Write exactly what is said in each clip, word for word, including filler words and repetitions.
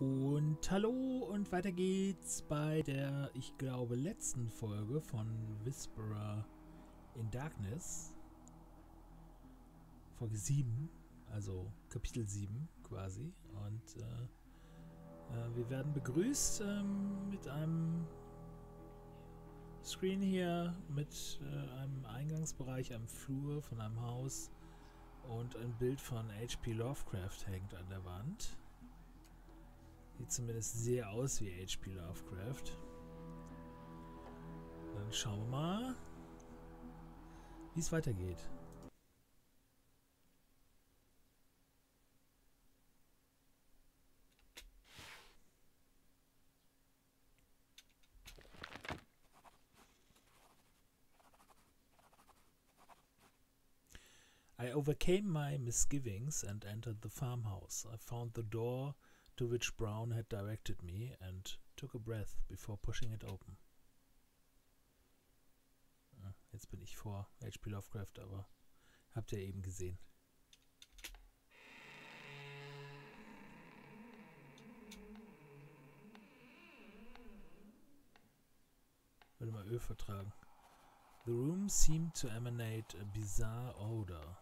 Und hallo und weiter geht's bei der, ich glaube, letzten Folge von Whisperer in Darkness. Folge sieben, also Kapitel sieben quasi. Und äh, äh, wir werden begrüßt ähm, mit einem Screen hier, mit äh, einem Eingangsbereich, einem Flur von einem Haus. Und ein Bild von H P Lovecraft hängt an der Wand. Sieht zumindest sehr aus wie H P Lovecraft. Dann schauen wir mal, wie es weitergeht. I overcame my misgivings and entered the farmhouse. I found the door to which Brown had directed me and took a breath before pushing it open. Ah, jetzt bin ich vor H P Lovecraft, aber habt ihr eben gesehen. Ich würde mal Öl vertragen. The room seemed to emanate a bizarre odor.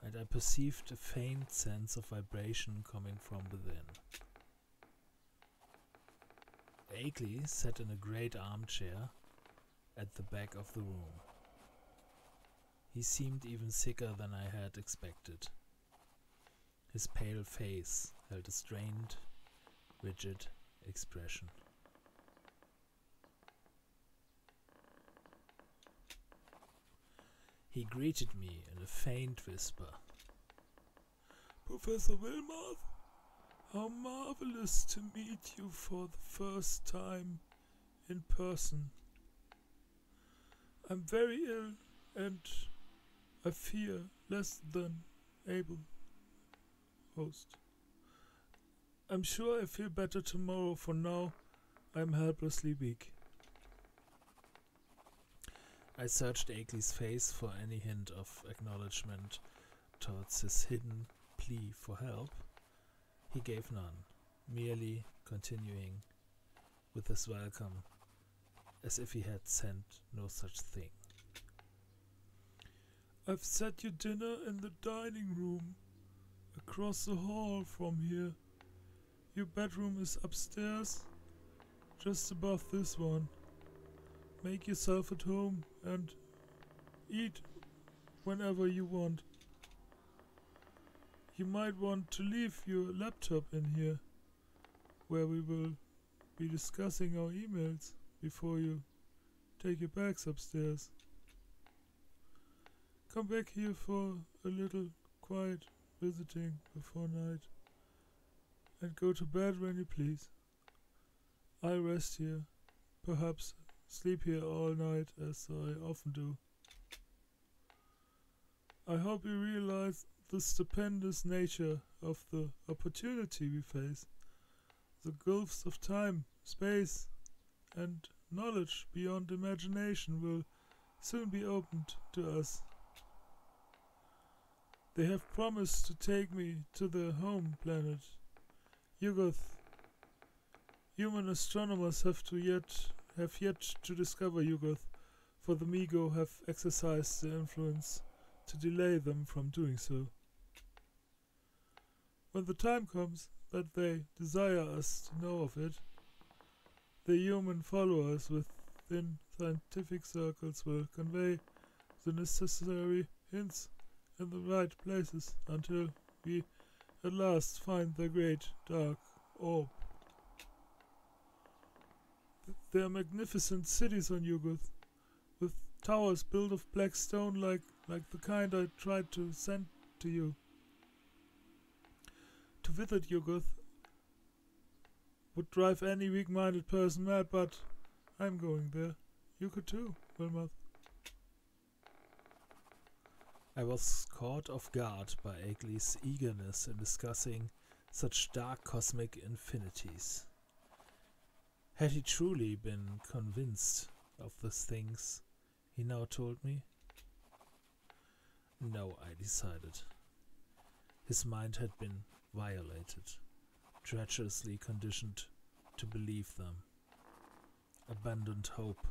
And I perceived a faint sense of vibration coming from within. Akeley sat in a great armchair at the back of the room. He seemed even sicker than I had expected. His pale face held a strained, rigid expression. He greeted me in a faint whisper. Professor Wilmarth, how marvelous to meet you for the first time in person. I'm very ill and I fear less than able host. I'm sure I feel better tomorrow, for now I'm helplessly weak. I searched Akeley's face for any hint of acknowledgement towards his hidden plea for help. He gave none, merely continuing with his welcome, as if he had sent no such thing. I've set your dinner in the dining room, across the hall from here. Your bedroom is upstairs, just above this one. Make yourself at home and eat whenever you want. You might want to leave your laptop in here, where we will be discussing our emails before you take your bags upstairs. Come back here for a little quiet visiting before night and go to bed when you please. I'll rest here, perhaps sleep here all night, as I often do. I hope you realize the stupendous nature of the opportunity we face, the gulfs of time, space, and knowledge beyond imagination will soon be opened to us. They have promised to take me to their home planet, Yuggoth. Human astronomers have to yet have yet to discover Yuggoth, for the Migo have exercised their influence to delay them from doing so. When the time comes that they desire us to know of it, the human followers within scientific circles will convey the necessary hints in the right places until we at last find the great dark orb. There are magnificent cities on Yuggoth, with towers built of black stone like, like the kind I tried to send to you. To visit Yuggoth would drive any weak-minded person mad, but I'm going there. You could too, Wilmarth. I was caught off guard by Akeley's eagerness in discussing such dark cosmic infinities. Had he truly been convinced of these things he now told me? No, I decided. His mind had been violated, treacherously conditioned to believe them. Abandoned hope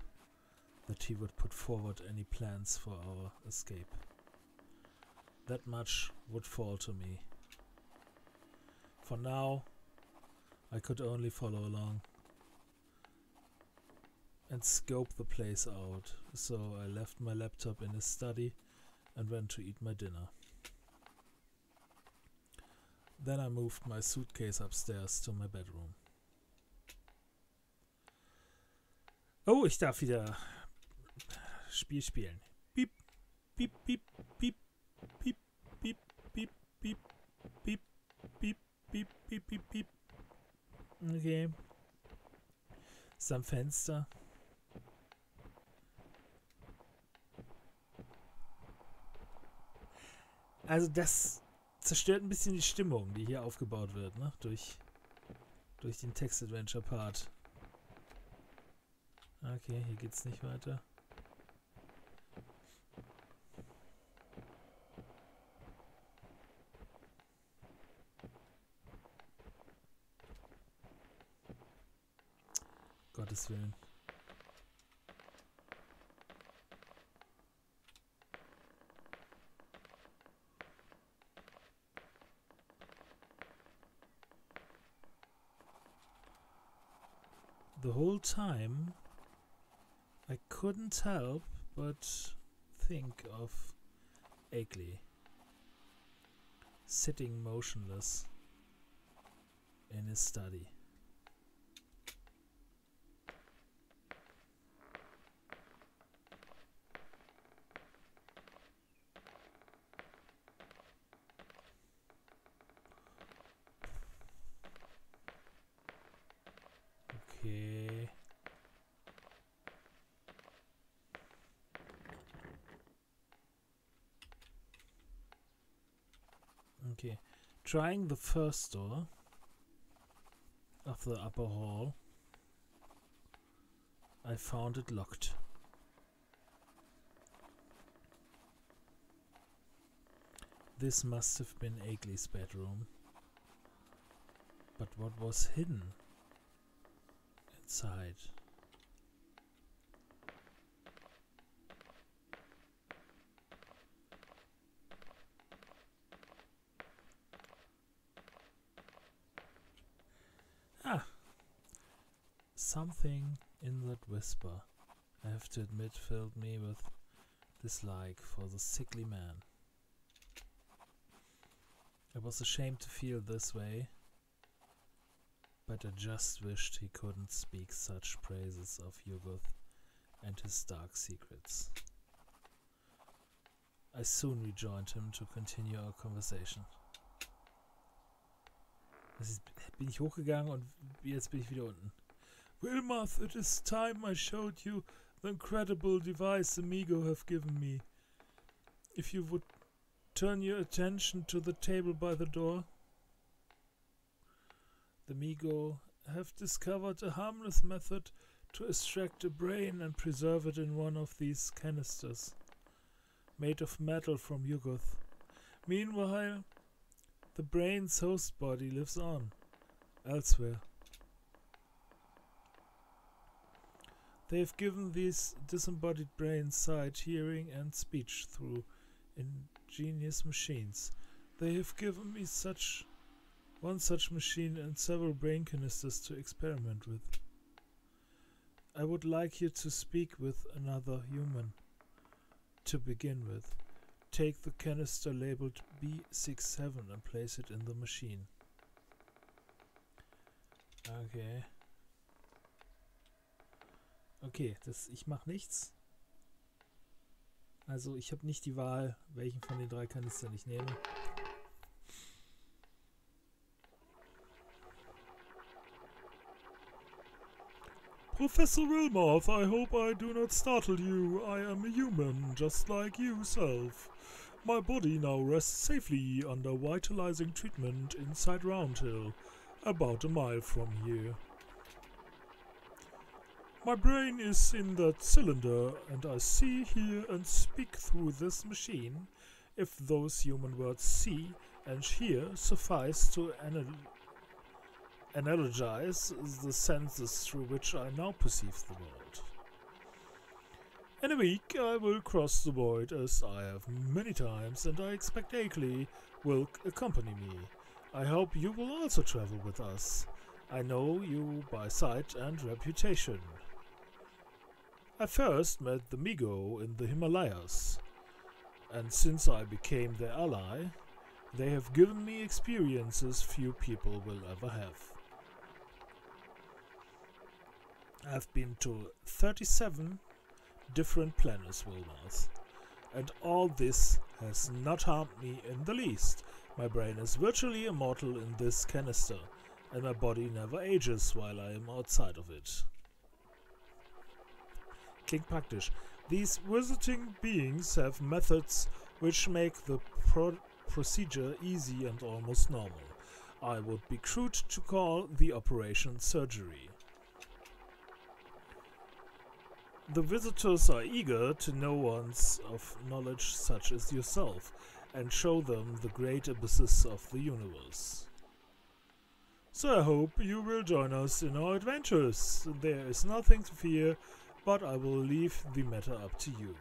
that he would put forward any plans for our escape. That much would fall to me. For now, I could only follow along and scope the place out, so I left my laptop in his study and went to eat my dinner. Then I moved my suitcase upstairs to my bedroom. Oh, ich darf wieder Spiel spielen. Piep, piep, piep, piep, piep, piep, piep, piep, piep, piep, piep, piep, piep, piep. Okay. Ist am Fenster. Also das zerstört ein bisschen die Stimmung, die hier aufgebaut wird, ne? Durch, durch den Text-Adventure-Part. Okay, hier geht's nicht weiter. Gottes Willen. The whole time I couldn't help but think of Akeley sitting motionless in his study. Okay, trying the first door of the upper hall, I found it locked. This must have been Akeley's bedroom, but what was hidden inside? Something in that whisper, I have to admit, filled me with dislike for the sickly man. I was ashamed to feel this way, but I just wished he couldn't speak such praises of Yuggoth and his dark secrets. I soon rejoined him to continue our conversation. Jetzt bin ich hochgegangen und jetzt bin ich wieder unten. Wilmarth, it is time I showed you the incredible device the Migo have given me. If you would turn your attention to the table by the door. The Migo have discovered a harmless method to extract a brain and preserve it in one of these canisters, made of metal from Yuggoth. Meanwhile, the brain's host body lives on, elsewhere. They've given these disembodied brains sight, hearing and speech through ingenious machines. They have given me such one such machine and several brain canisters to experiment with. I would like you to speak with another human. To begin with, take the canister labeled B sixty-seven and place it in the machine. Okay. Okay, das, ich mache nichts. Also ich habe nicht die Wahl, welchen von den drei Kanistern ich nehme. Professor Wilmarth, I hope I do not startle you. I am a human, just like yourself. My body now rests safely under vitalizing treatment inside Roundhill, about a mile from here. My brain is in that cylinder, and I see, hear, and speak through this machine, if those human words see and hear suffice to analogize the senses through which I now perceive the world. In a week I will cross the void as I have many times, and I expect Akeley will accompany me. I hope you will also travel with us. I know you by sight and reputation. I first met the Migo in the Himalayas, and since I became their ally, they have given me experiences few people will ever have. I've been to thirty-seven different planets, Wilmarth, and all this has not harmed me in the least. My brain is virtually immortal in this canister, and my body never ages while I am outside of it. Klingt praktisch. These visiting beings have methods which make the pro procedure easy and almost normal. I would be crude to call the operation surgery. The visitors are eager to know ones of knowledge such as yourself, and show them the great abysses of the universe. So I hope you will join us in our adventures. There is nothing to fear, but I will leave the matter up to you.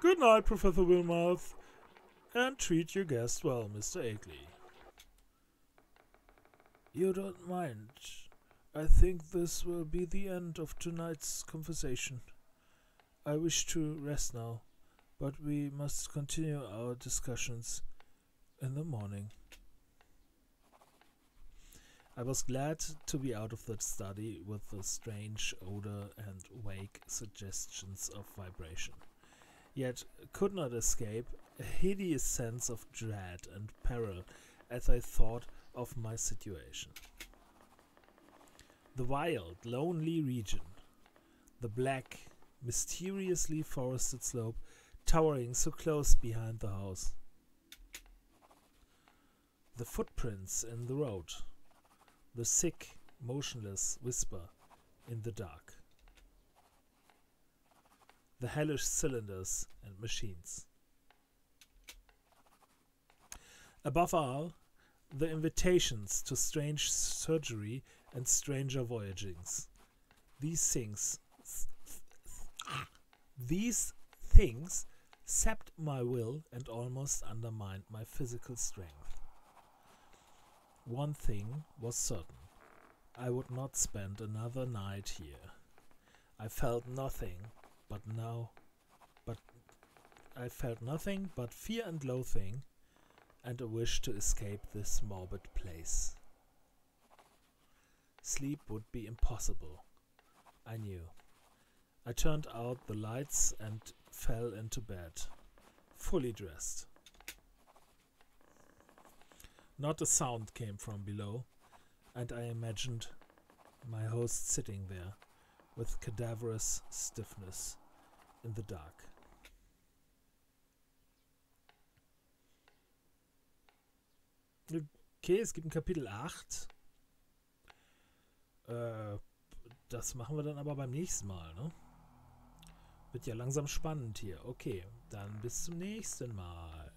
Good night, Professor Wilmarth, and treat your guest well, Mister Akeley. You don't mind. I think this will be the end of tonight's conversation. I wish to rest now, but we must continue our discussions in the morning. I was glad to be out of that study with the strange odor and vague suggestions of vibration, yet could not escape a hideous sense of dread and peril as I thought of my situation. The wild, lonely region, the black, mysteriously forested slope towering so close behind the house, the footprints in the road, the sick, motionless whisper in the dark, the hellish cylinders and machines. Above all, the invitations to strange surgery and stranger voyagings. These things, these things sapped my will and almost undermined my physical strength. One thing was certain. I would not spend another night here. I felt nothing but now but I felt nothing but fear and loathing, and a wish to escape this morbid place. Sleep would be impossible, I knew. I turned out the lights and fell into bed, fully dressed. Not a sound came from below, and I imagined my host sitting there with cadaverous stiffness in the dark. Okay, es gibt ein Kapitel acht. Äh, das machen wir dann aber beim nächsten Mal, ne? Wird ja langsam spannend hier. Okay, dann bis zum nächsten Mal.